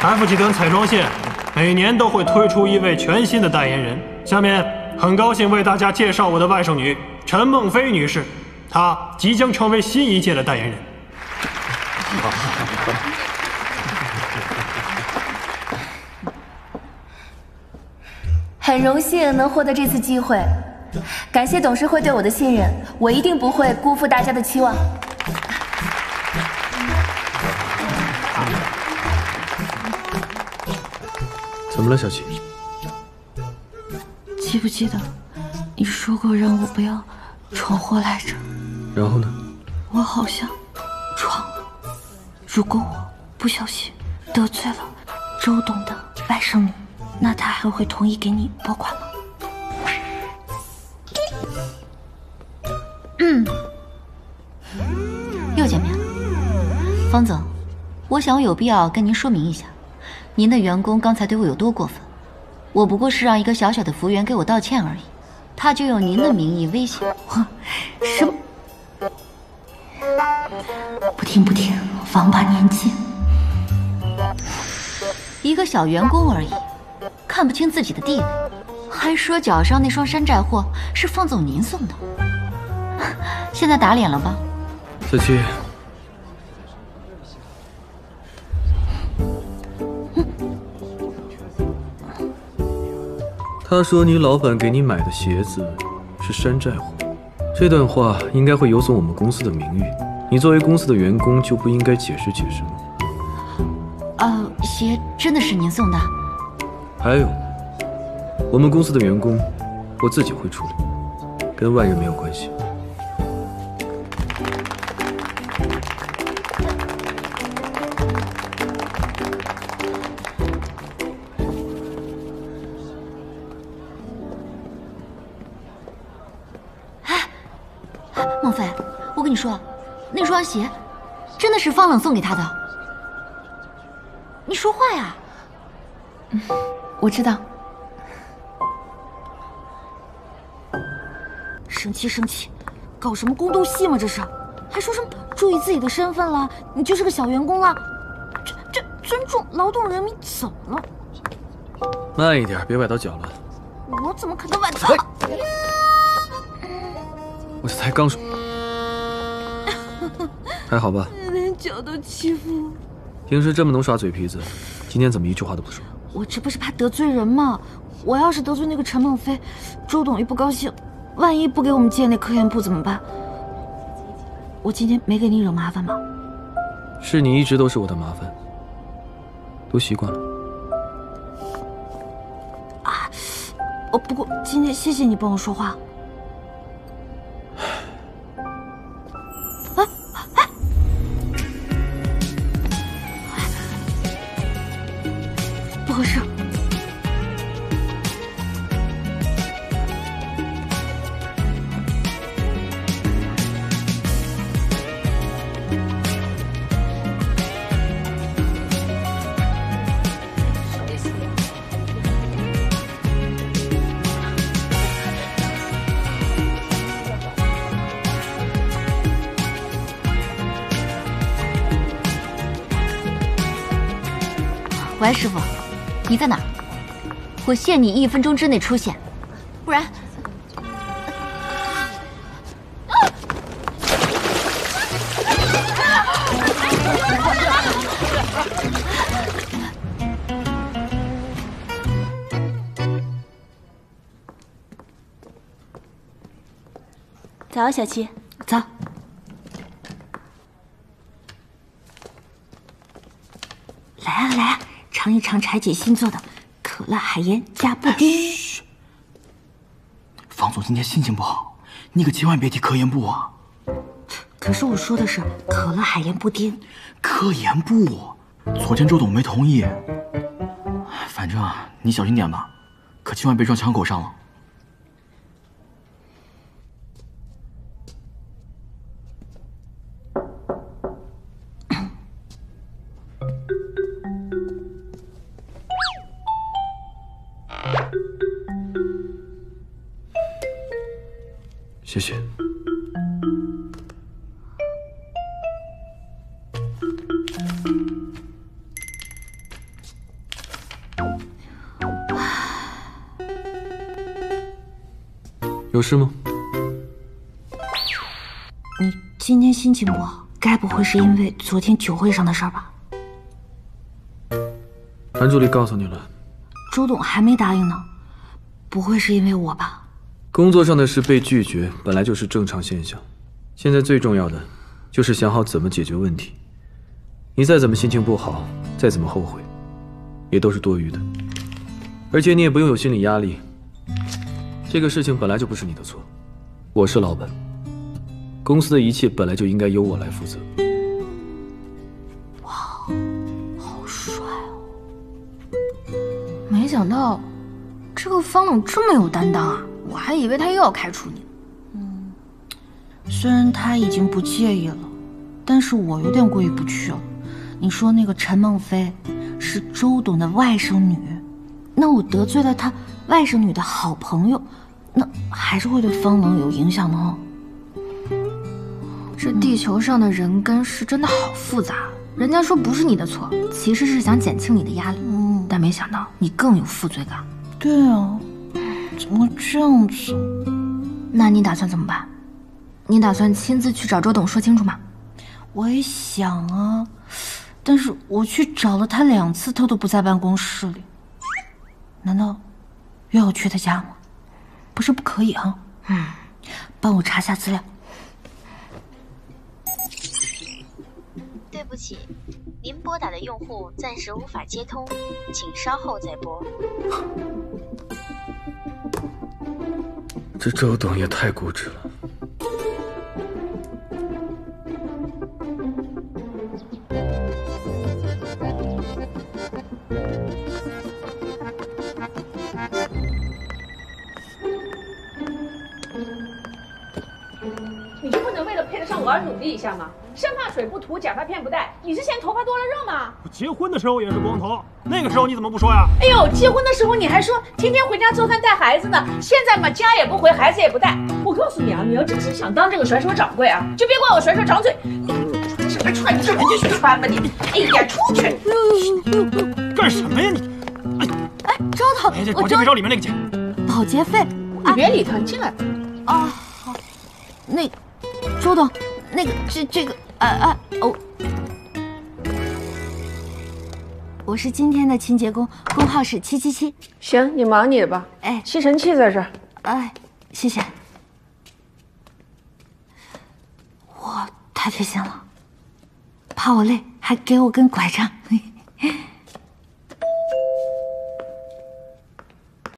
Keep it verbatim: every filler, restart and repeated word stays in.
F 几等彩妆线每年都会推出一位全新的代言人。下面很高兴为大家介绍我的外甥女陈梦飞女士，她即将成为新一届的代言人。很荣幸能获得这次机会，感谢董事会对我的信任，我一定不会辜负大家的期望。 怎么了，小七？记不记得你说过让我不要闯祸来着？然后呢？我好像闯了。如果我不小心得罪了周董的外甥女，那他还会同意给你拨款吗？嗯，又见面了，方总，我想我有必要跟您说明一下。 您的员工刚才对我有多过分？我不过是让一个小小的服务员给我道歉而已，他就用您的名义威胁我，什么？不听不听，王八年纪，一个小员工而已，看不清自己的地位，还说脚上那双山寨货是方总您送的，现在打脸了吧？小七。 他说：“你老板给你买的鞋子是山寨货。”这段话应该会有损我们公司的名誉。你作为公司的员工，就不应该解释解释吗？呃，鞋真的是您送的？还有，我们公司的员工，我自己会处理，跟外人没有关系。双鞋真的是方冷送给他的，你说话呀！嗯，我知道。生气生气，搞什么宫斗戏吗？这是，还说什么注意自己的身份了？你就是个小员工了，这这尊重劳动人民怎么了？慢一点，别崴到脚了。我怎么可能崴到？我才刚说。 还好吧，连脚都欺负我。平时这么能耍嘴皮子，今天怎么一句话都不说？我这不是怕得罪人吗？我要是得罪那个陈梦飞，周董一不高兴，万一不给我们建那科研部怎么办？我今天没给你惹麻烦吗？是你一直都是我的麻烦，都习惯了。啊，哦，不过今天谢谢你帮我说话。 不合适。喂，师傅。 你在哪？我限你一分钟之内出现，不然。 早，小七。早。 尝一尝柴姐新做的可乐海盐加布丁。嘘，房总今天心情不好，你可千万别提科研部啊。可是我说的是可乐海盐布丁。科研部，昨天周董没同意。反正啊，你小心点吧，可千万别撞枪口上了。谢谢。有事吗？你今天心情不好，该不会是因为昨天酒会上的事儿吧？韩助理告诉你了。周董还没答应呢，不会是因为我吧？工作上的事被拒绝本来就是正常现象，现在最重要的就是想好怎么解决问题。你再怎么心情不好，再怎么后悔，也都是多余的。而且你也不用有心理压力。 这个事情本来就不是你的错，我是老板，公司的一切本来就应该由我来负责。哇，好帅哦！没想到这个方总这么有担当啊，我还以为他又要开除你呢。嗯，虽然他已经不介意了，但是我有点过意不去了。你说那个陈梦飞是周董的外甥女，那我得罪了她。 外甥女的好朋友，那还是会对方能有影响的哦。这地球上的人根是真的好复杂。人家说不是你的错，其实是想减轻你的压力，嗯、但没想到你更有负罪感。对啊，怎么会这样子？那你打算怎么办？你打算亲自去找周董说清楚吗？我也想啊，但是我去找了他两次，他都不在办公室里，难道？ 约我去他家吗？不是不可以啊。嗯，帮我查下资料。对不起，您拨打的用户暂时无法接通，请稍后再拨。这周董也太固执了。我努力一下嘛，生发水不涂，假发片不戴。你之前头发多了肉吗？我结婚的时候也是光头，那个时候你怎么不说呀？哎呦，结婚的时候你还说天天回家做饭带孩子呢，现在嘛家也不回，孩子也不带。我告诉你啊，你要真心想当这个甩手掌柜啊，就别怪我甩手掌嘴。什么穿什么就去穿吧你！哎呀，出去！干什么呀你？哎哎，周总，哎，保洁费找里面那个去。保洁费？你别理他，你进来吧。啊，好。那周董。 那个，这这个，啊啊哦！我是今天的清洁工，工号是七七七。行，你忙你的吧。哎，吸尘器在这儿。哎，谢谢。我太贴心了，怕我累还给我根拐杖。